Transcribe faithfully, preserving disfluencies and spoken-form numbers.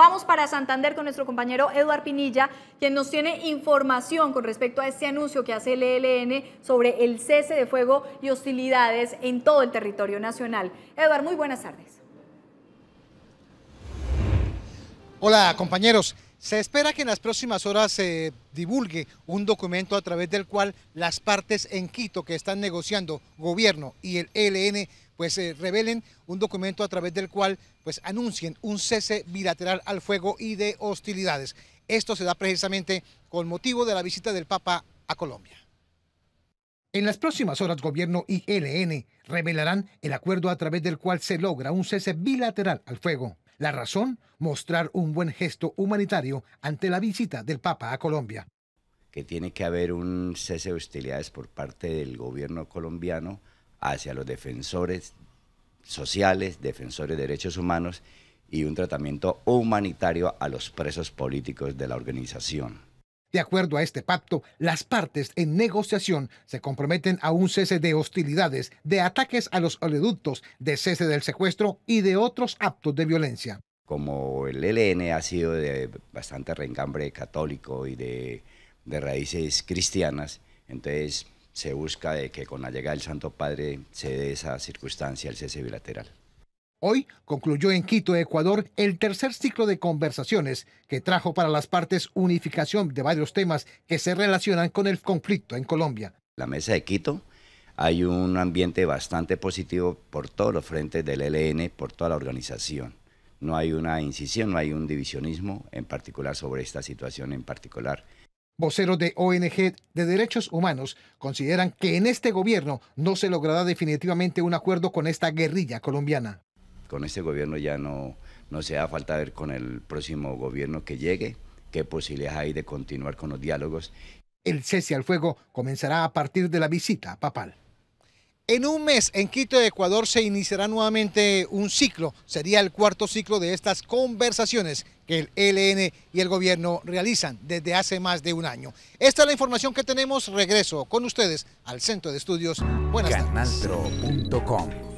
Vamos para Santander con nuestro compañero Eduard Pinilla, quien nos tiene información con respecto a este anuncio que hace el E L N sobre el cese de fuego y hostilidades en todo el territorio nacional. Eduard, muy buenas tardes. Hola, compañeros. Se espera que en las próximas horas se eh, divulgue un documento a través del cual las partes en Quito que están negociando gobierno y el E L N pues eh, revelen un documento a través del cual pues anuncien un cese bilateral al fuego y de hostilidades. Esto se da precisamente con motivo de la visita del Papa a Colombia. En las próximas horas, gobierno y E L N revelarán el acuerdo a través del cual se logra un cese bilateral al fuego. La razón, mostrar un buen gesto humanitario ante la visita del Papa a Colombia. Que tiene que haber un cese de hostilidades por parte del gobierno colombiano hacia los defensores sociales, defensores de derechos humanos y un tratamiento humanitario a los presos políticos de la organización. De acuerdo a este pacto, las partes en negociación se comprometen a un cese de hostilidades, de ataques a los oleoductos, de cese del secuestro y de otros actos de violencia. Como el E L N ha sido de bastante reengambre católico y de, de raíces cristianas, entonces se busca de que con la llegada del Santo Padre se dé esa circunstancia, el cese bilateral. Hoy concluyó en Quito, Ecuador, el tercer ciclo de conversaciones que trajo para las partes unificación de varios temas que se relacionan con el conflicto en Colombia. La mesa de Quito, hay un ambiente bastante positivo por todos los frentes del E L N, por toda la organización. No hay una incisión, no hay un divisionismo en particular sobre esta situación en particular. Voceros de O N G de derechos humanos consideran que en este gobierno no se logrará definitivamente un acuerdo con esta guerrilla colombiana. Con este gobierno ya no, no se da falta ver con el próximo gobierno que llegue, qué posibilidades hay de continuar con los diálogos. El cese al fuego comenzará a partir de la visita papal. En un mes en Quito, Ecuador, se iniciará nuevamente un ciclo. Sería el cuarto ciclo de estas conversaciones que el E L N y el gobierno realizan desde hace más de un año. Esta es la información que tenemos. Regreso con ustedes al Centro de Estudios. Buenas tardes.